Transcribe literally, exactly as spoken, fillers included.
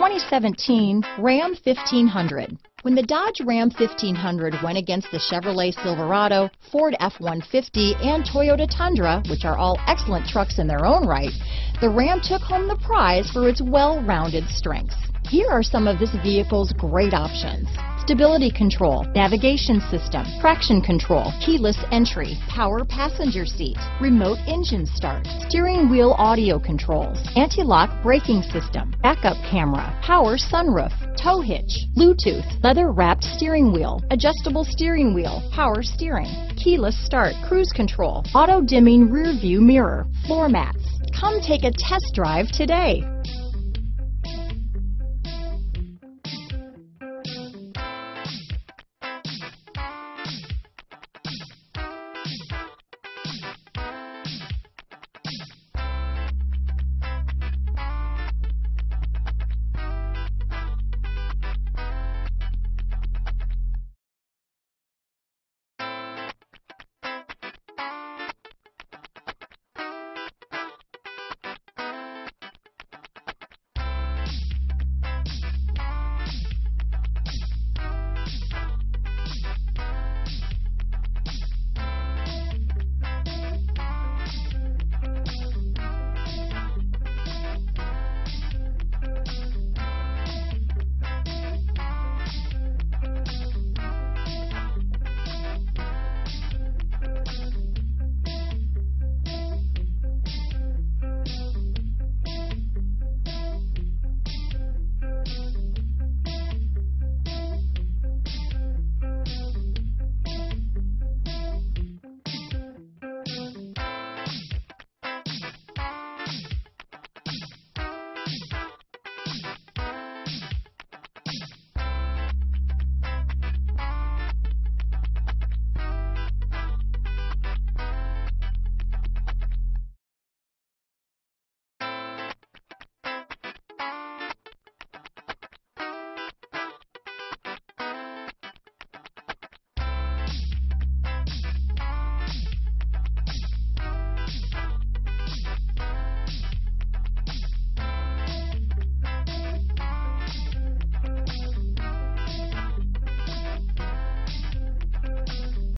twenty seventeen Ram fifteen hundred. When the Dodge Ram fifteen hundred went against the Chevrolet Silverado, Ford F one fifty, and Toyota Tundra, which are all excellent trucks in their own right, the Ram took home the prize for its well-rounded strengths. Here are some of this vehicle's great options: stability control, navigation system, traction control, keyless entry, power passenger seat, remote engine start, steering wheel audio controls, anti-lock braking system, backup camera, power sunroof, tow hitch, Bluetooth, leather-wrapped steering wheel, adjustable steering wheel, power steering, keyless start, cruise control, auto-dimming rear-view mirror, floor mats. Come take a test drive today.